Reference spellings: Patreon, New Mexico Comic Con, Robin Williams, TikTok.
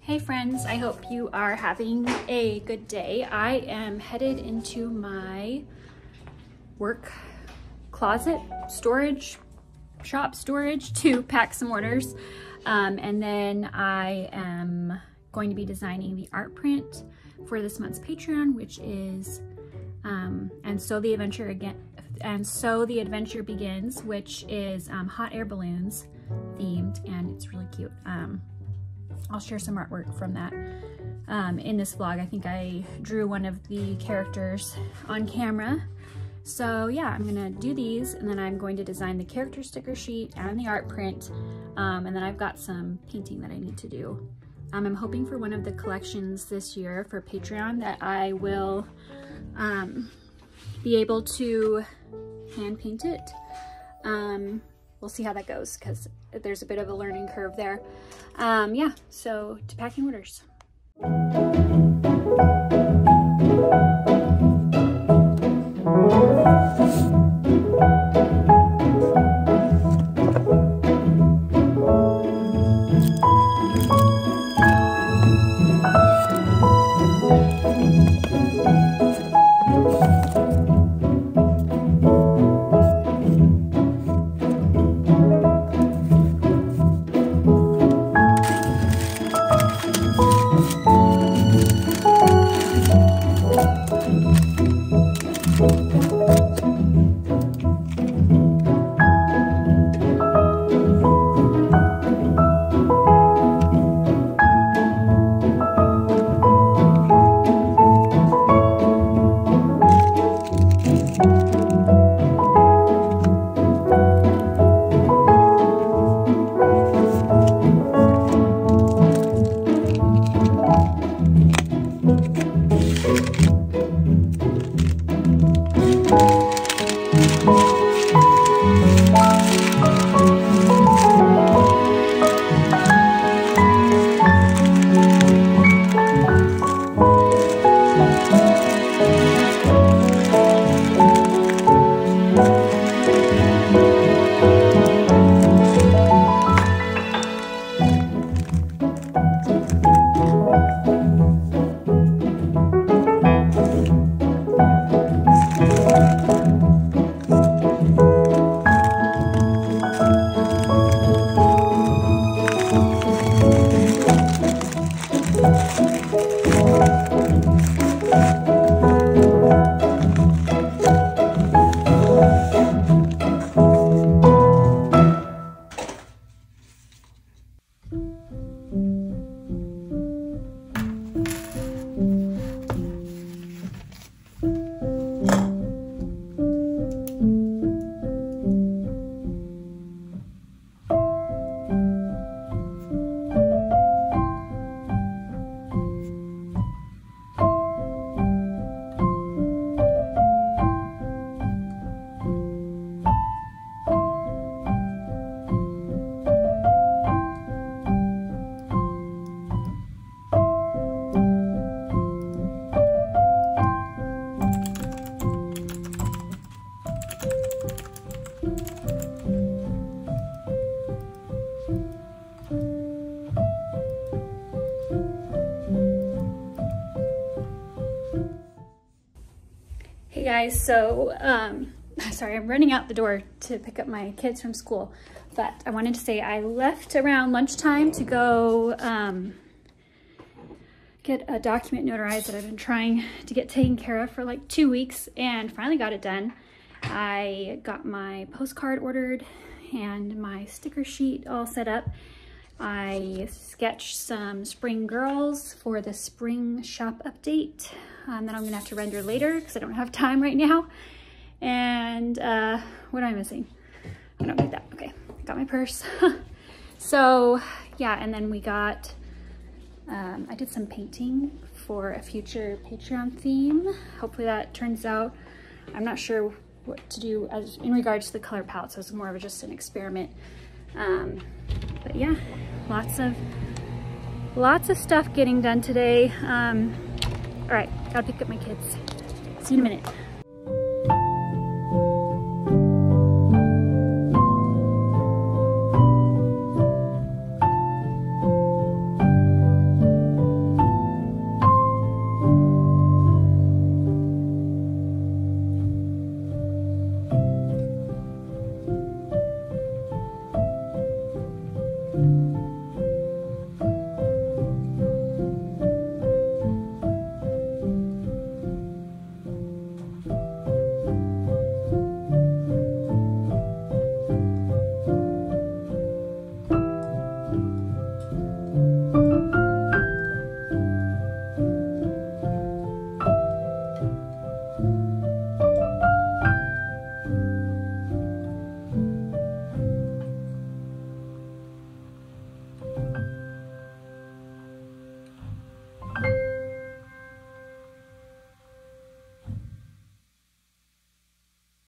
Hey friends, I hope you are having a good day. I am headed into my work closet storage, shop storage to pack some orders. And then I am going to be designing the art print for this month's Patreon, which is And So the Adventure Begins, which is hot air balloons themed, and it's really cute. I'll share some artwork from that in this vlog. I think I drew one of the characters on camera. So yeah, I'm gonna do these, and then I'm going to design the character sticker sheet and the art print, and then I've got some painting that I need to do. I'm hoping for one of the collections this year for Patreon that I will be able to hand paint it. we'll see how that goes because there's a bit of a learning curve there. Yeah, so to packing orders. Guys, so sorry, I'm running out the door to pick up my kids from school, but I wanted to say I left around lunchtime to go get a document notarized that I've been trying to get taken care of for like 2 weeks, and finally got it done. I got my postcard ordered and my sticker sheet all set up. I sketched some spring girls for the spring shop update that I'm going to have to render later because I don't have time right now. And what am I missing? I don't need that. Okay, I got my purse. So yeah, and then we got, I did some painting for a future Patreon theme. Hopefully that turns out. I'm not sure what to do as in regards to the color palette, so it's more of just an experiment. But yeah, lots of stuff getting done today. All right, gotta pick up my kids. See you in a minute.